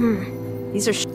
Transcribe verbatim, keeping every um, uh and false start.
Mm. These are sh